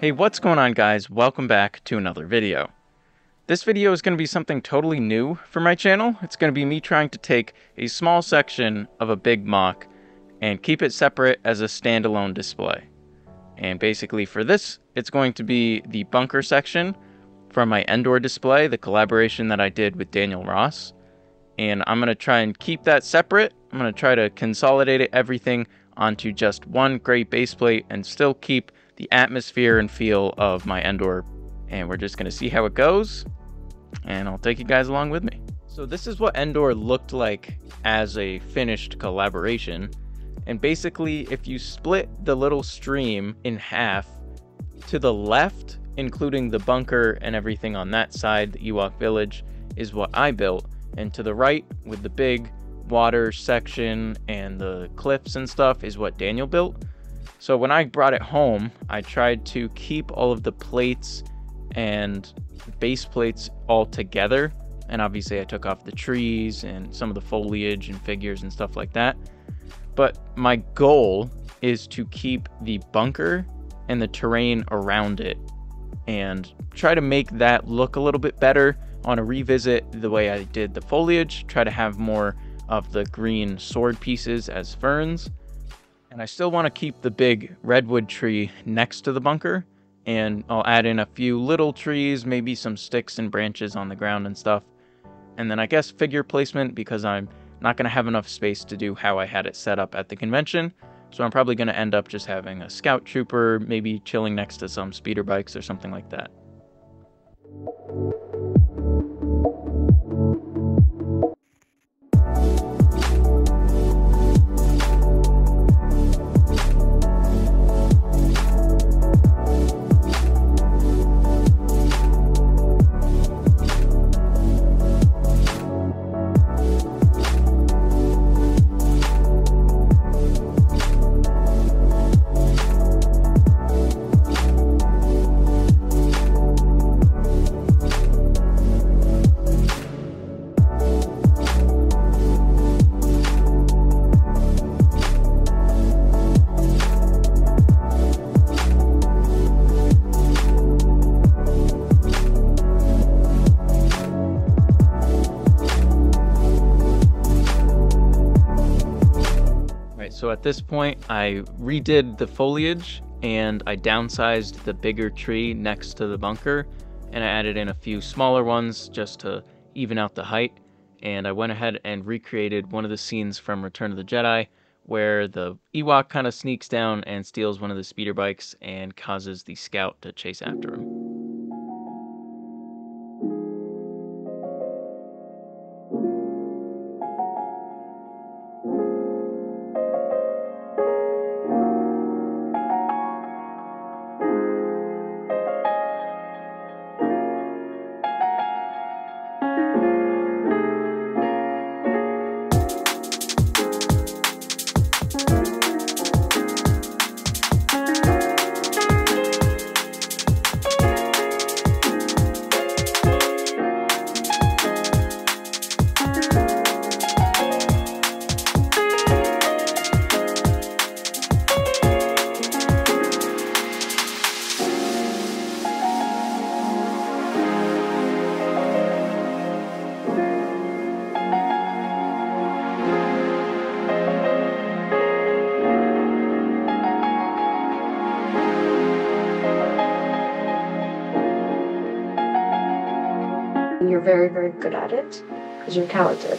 Hey, what's going on, guys? Welcome back to another video. This video is going to be something totally new for my channel. It's going to be me trying to take a small section of a big MOC and keep it separate as a standalone display. And basically for this, it's going to be the bunker section from my Endor display, the collaboration that I did with Daniel Ross. And I'm going to try and keep that separate. I'm going to try to consolidate everything onto just one great base plate and still keep the atmosphere and feel of my Endor, and we're just gonna see how it goes, and I'll take you guys along with me. So this is what Endor looked like as a finished collaboration, and basically if you split the little stream in half, to the left, including the bunker and everything on that side, the Ewok Village, is what I built, and to the right, with the big water section and the cliffs and stuff, is what Daniel built. So when I brought it home, I tried to keep all of the plates and base plates all together. And obviously I took off the trees and some of the foliage and figures and stuff like that. But my goal is to keep the bunker and the terrain around it and try to make that look a little bit better on a revisit the way I did the foliage, try to have more of the green sword pieces as ferns. And I still want to keep the big redwood tree next to the bunker, and I'll add in a few little trees, maybe some sticks and branches on the ground and stuff. And then I guess figure placement, because I'm not going to have enough space to do how I had it set up at the convention. So I'm probably going to end up just having a scout trooper, maybe chilling next to some speeder bikes or something like that. So at this point, I redid the foliage and I downsized the bigger tree next to the bunker, and I added in a few smaller ones just to even out the height. And I went ahead and recreated one of the scenes from Return of the Jedi where the Ewok kind of sneaks down and steals one of the speeder bikes and causes the scout to chase after him. You're very, very good at it because you're talented.